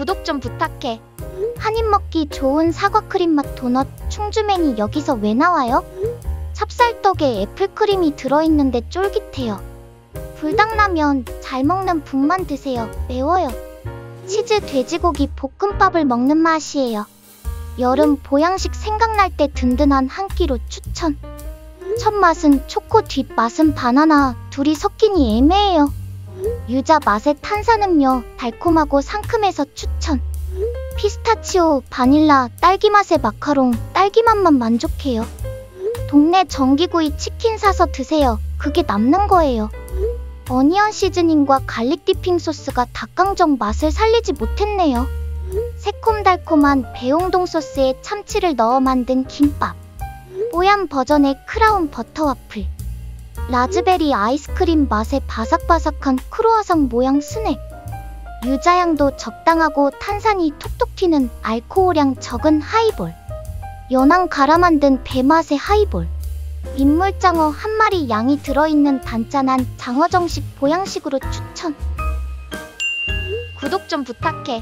구독 좀 부탁해. 한 입 먹기 좋은 사과 크림 맛 도넛 충주맨이 여기서 왜 나와요? 찹쌀떡에 애플크림이 들어있는데 쫄깃해요. 불닭라면 잘 먹는 분만 드세요. 매워요. 치즈 돼지고기 볶음밥을 먹는 맛이에요. 여름 보양식 생각날 때 든든한 한 끼로 추천. 첫 맛은 초코, 뒷맛은 바나나, 둘이 섞이니 애매해요. 유자 맛의 탄산음료, 달콤하고 상큼해서 추천. 피스타치오, 바닐라, 딸기 맛의 마카롱, 딸기 맛만 만족해요. 동네 전기구이 치킨 사서 드세요. 그게 남는 거예요. 어니언 시즈닝과 갈릭 디핑 소스가 닭강정 맛을 살리지 못했네요. 새콤달콤한 배홍동 소스에 참치를 넣어 만든 김밥. 뽀얀 버전의 크라운 버터 와플. 라즈베리 아이스크림 맛의 바삭바삭한 크루아상 모양 스낵. 유자향도 적당하고 탄산이 톡톡 튀는 알코올향 적은 하이볼. 연한 갈아 만든 배 맛의 하이볼. 민물장어 한 마리 양이 들어있는 단짠한 장어정식 보양식으로 추천. 구독 좀 부탁해.